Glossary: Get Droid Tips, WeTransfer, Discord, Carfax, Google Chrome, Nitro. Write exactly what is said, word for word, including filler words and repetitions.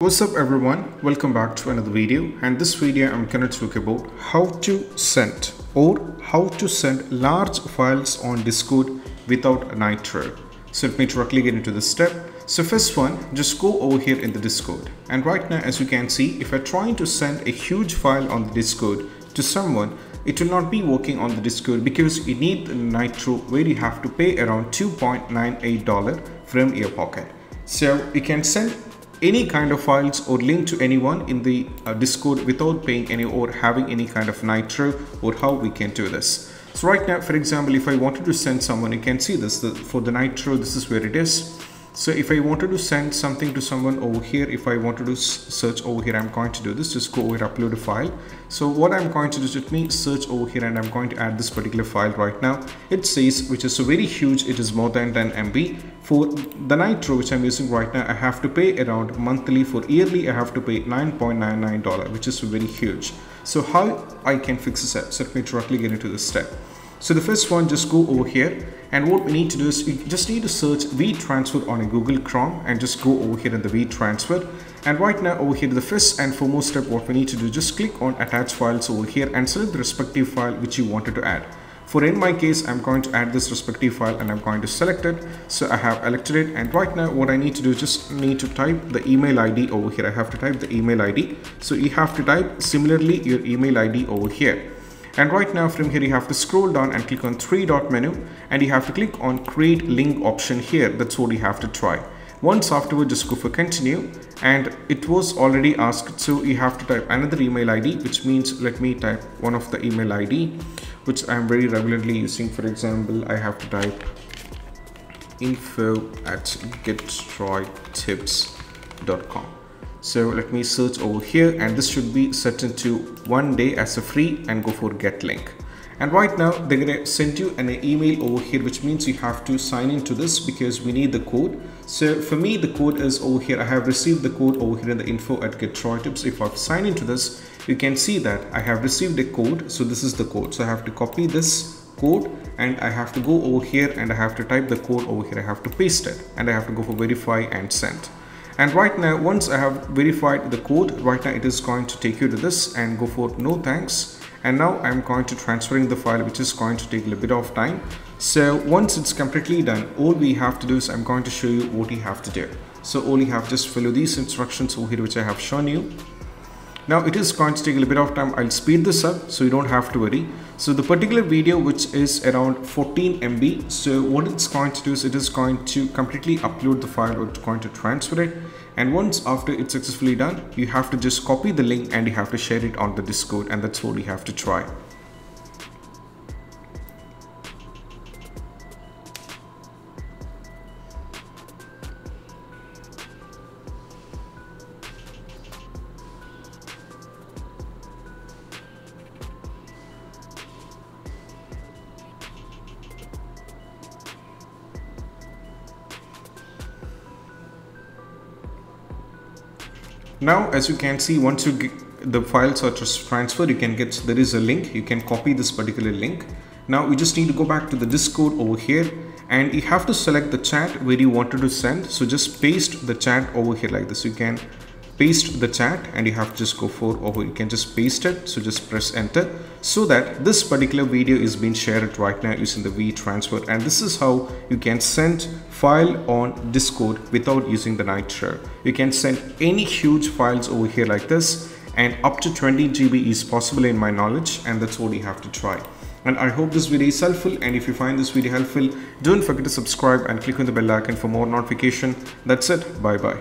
What's up everyone, welcome back to another video, and this video I'm gonna talk about how to send or how to send large files on Discord without Nitro. So let me directly get into this step. So first one, just go over here in the Discord, and right now as you can see, if I'm trying to send a huge file on the Discord to someone, it will not be working on the Discord because you need Nitro, where you have to pay around two point nine eight dollars from your pocket. So you can send any kind of files or link to anyone in the uh, Discord without paying any or having any kind of Nitro, or how we can do this. So right now, for example, if I wanted to send someone, you can see this the, for the Nitro, this is where it is. So if I wanted to send something to someone over here, if I wanted to search over here, I'm going to do this, just go over here, upload a file. So what I'm going to do is, let me search over here and I'm going to add this particular file right now. It says, which is very huge, it is more than ten M B. For the Nitro, which I'm using right now, I have to pay around monthly, for yearly I have to pay nine point nine nine dollars, which is very huge. So how I can fix this up? So let me directly get into this step. So the first one, just go over here, and what we need to do is you just need to search WeTransfer on a Google Chrome and just go over here in the WeTransfer. And right now over here, the first and foremost step what we need to do, just click on attach files over here and select the respective file which you wanted to add. For in my case, I'm going to add this respective file and I'm going to select it. So I have elected it, and right now what I need to do is just need to type the email I D over here. I have to type the email I D. So you have to type similarly your email I D over here. And right now from here you have to scroll down and click on three dot menu, and you have to click on create link option here. That's what you have to try. Once afterward, just go for continue, and it was already asked, so you have to type another email I D, which means let me type one of the email I D which I'm very regularly using. For example, I have to type info at get droid tips dot com. So let me search over here, and this should be set into one day as a free, and go for get link. And right now they're going to send you an email over here, which means you have to sign into this because we need the code. So for me, the code is over here. I have received the code over here in the info at Get Droid Tips. If I sign into this, you can see that I have received a code. So this is the code. So I have to copy this code, and I have to go over here and I have to type the code over here. I have to paste it, and I have to go for verify and send. And right now, once I have verified the code, right now it is going to take you to this and go for no thanks. And now I'm going to transferring the file, which is going to take a little bit of time. So once it's completely done, all we have to do is I'm going to show you what you have to do. So all you have to just follow these instructions over here, which I have shown you. Now it is going to take a little bit of time. I'll speed this up so you don't have to worry. So the particular video, which is around fourteen M B. So what it's going to do is it is going to completely upload the file, or it's going to transfer it. And once after it's successfully done, you have to just copy the link and you have to share it on the Discord, and that's all you have to try. Now as you can see, once you get the files are transferred, you can get, there is a link, you can copy this particular link. Now we just need to go back to the Discord over here, and you have to select the chat where you wanted to send. So just paste the chat over here like this. You can paste the chat, and you have to just go for over, you can just paste it. So just press enter, so that this particular video is being shared right now using the WeTransfer. And this is how you can send file on Discord without using the Nitro. You can send any huge files over here like this, and up to twenty G B is possible in my knowledge, and that's all you have to try. And I hope this video is helpful, and if you find this video helpful, don't forget to subscribe and click on the bell icon for more notification. That's it, bye bye.